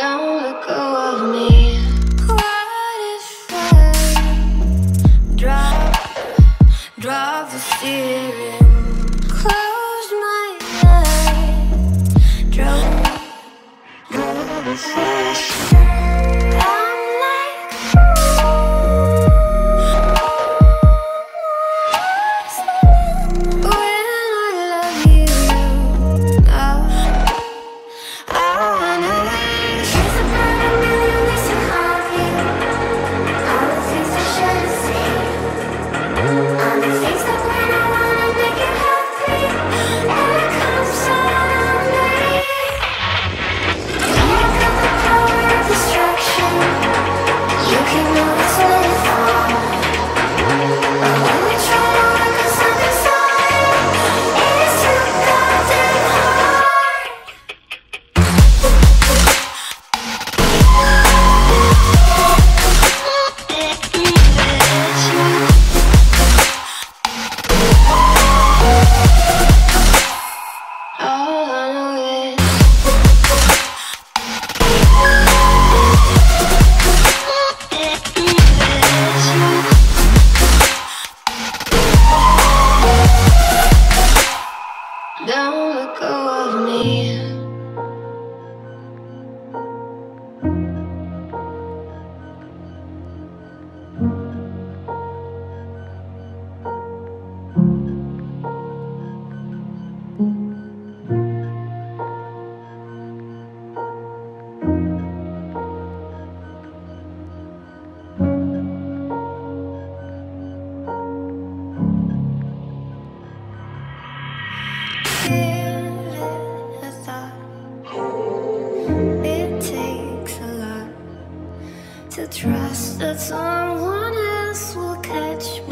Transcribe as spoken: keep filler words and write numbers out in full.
Don't let go of me. What if I drop, drop the steering, close my eyes, drop, drop the flash. Don't let go of me. It takes a lot to trust that someone else will catch me.